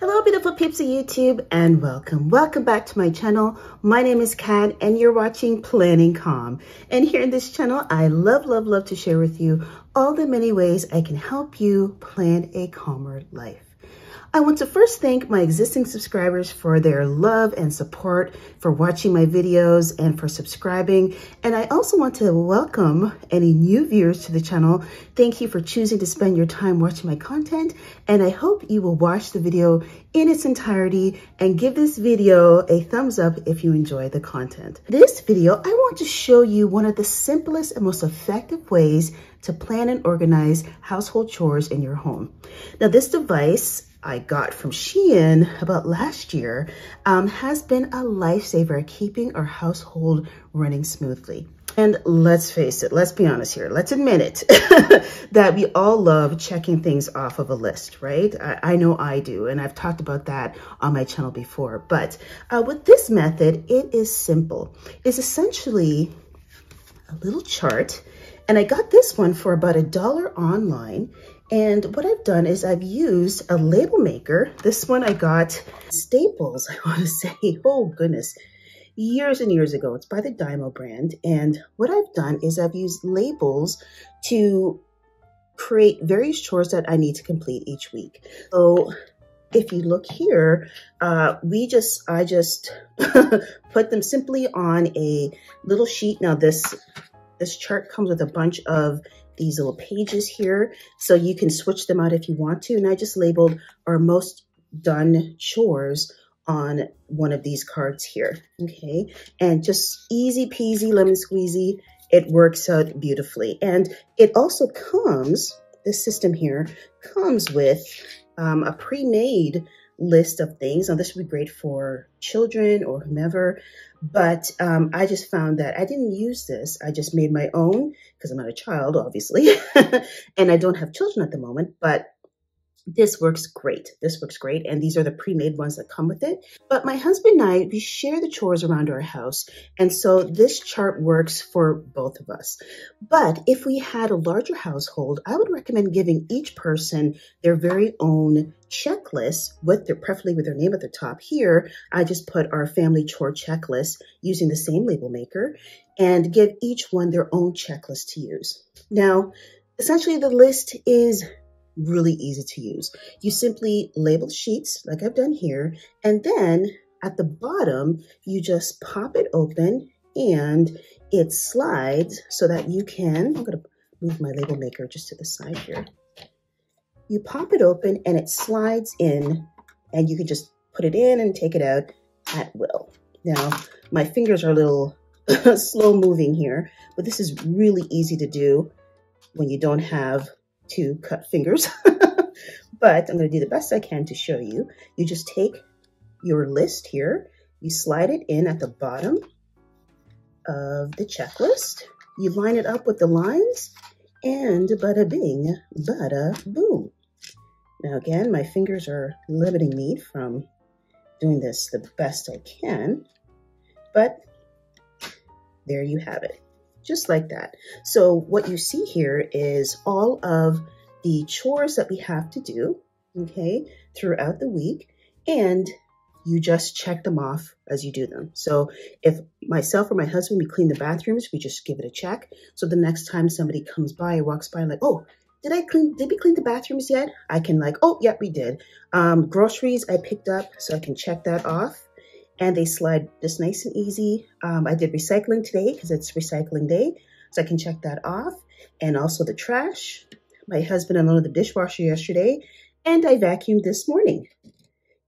Hello beautiful peeps of YouTube, and welcome back to my channel. My name is Cat and you're watching Planning Calm. And here in this channel, I love to share with you all the many ways I can help you plan a calmer life. I want to first thank my existing subscribers for their love and support, for watching my videos and for subscribing. And I also want to welcome any new viewers to the channel. Thank you for choosing to spend your time watching my content. And I hope you will watch the video in its entirety and give this video a thumbs up if you enjoy the content. This video, I want to show you one of the simplest and most effective ways to plan and organize household chores in your home. Now, this device I got from Shein about last year has been a lifesaver keeping our household running smoothly. And let's face it, let's be honest here, let's admit it, that we all love checking things off of a list, right? I know I do, and I've talked about that on my channel before. But with this method, it is simple. It's essentially a little chart, and I got this one for about $1 online. And what I've done is I've used a label maker. This one I got Staples, I want to say, oh goodness, years and years ago. It's by the Dymo brand. And what I've done is I've used labels to create various chores that I need to complete each week. So if you look here, I just put them simply on a little sheet. Now this chart comes with a bunch of these little pages here, so you can switch them out if you want to. And I just labeled our most done chores on one of these cards here, okay? And just easy peasy, lemon squeezy, it works out beautifully. And it also comes, this system here, comes with a pre-made list of things. Now this would be great for children or whomever, but I just found that I didn't use this. I just made my own because I'm not a child, obviously, and I don't have children at the moment, but this works great. This works great. And these are the pre-made ones that come with it. But my husband and I, we share the chores around our house. And so this chart works for both of us. But if we had a larger household, I would recommend giving each person their very own checklist with their, preferably with their name at the top. Here, I just put our family chore checklist using the same label maker and give each one their own checklist to use. Now, essentially the list is really easy to use. You simply label sheets like I've done here, and then at the bottom, you just pop it open and it slides so that you can, I'm going to move my label maker just to the side here. You pop it open and it slides in, and you can just put it in and take it out at will. Now, my fingers are a little slow moving here, but this is really easy to do when you don't have to cut fingers, but I'm going to do the best I can to show you. You just take your list here, you slide it in at the bottom of the checklist, you line it up with the lines, and bada bing, bada boom. Now again, my fingers are limiting me from doing this the best I can, but there you have it. Just like that. So what you see here is all of the chores that we have to do, okay, throughout the week, and you just check them off as you do them. So if myself or my husband, we clean the bathrooms, we just give it a check. So the next time somebody comes by or walks by, like, oh, did we clean the bathrooms yet? I can like, oh, yep, we did. Groceries I picked up, so I can check that off. And they slide just nice and easy. I did recycling today because it's recycling day, so I can check that off. And also the trash. My husband unloaded the dishwasher yesterday, and I vacuumed this morning.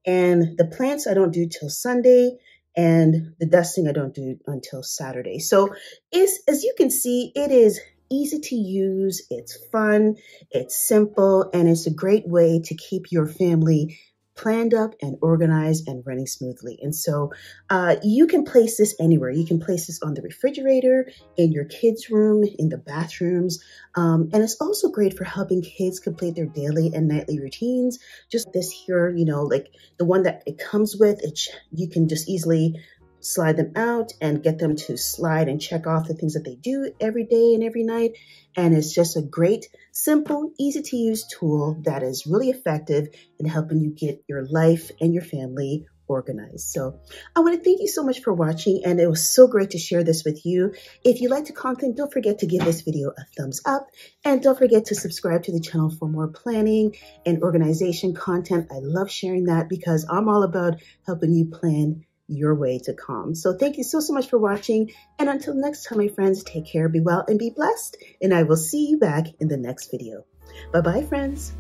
And the plants I don't do till Sunday, and the dusting I don't do until Saturday. So as you can see, it is easy to use, it's fun, it's simple, and it's a great way to keep your family planned up and organized and running smoothly. And so you can place this anywhere. You can place this on the refrigerator, in your kids' room, in the bathrooms. And it's also great for helping kids complete their daily and nightly routines. Just this here, you know, like the one that it comes with, you can just easily slide them out and get them to slide and check off the things that they do every day and every night. And it's just a great, simple, easy to use tool that is really effective in helping you get your life and your family organized. So I want to thank you so much for watching, and it was so great to share this with you. If you like the content, don't forget to give this video a thumbs up, and don't forget to subscribe to the channel for more planning and organization content. I love sharing that because I'm all about helping you plan your way to calm. So thank you so much for watching, and until next time, my friends, take care, be well, and be blessed, and I will see you back in the next video. Bye-bye, friends.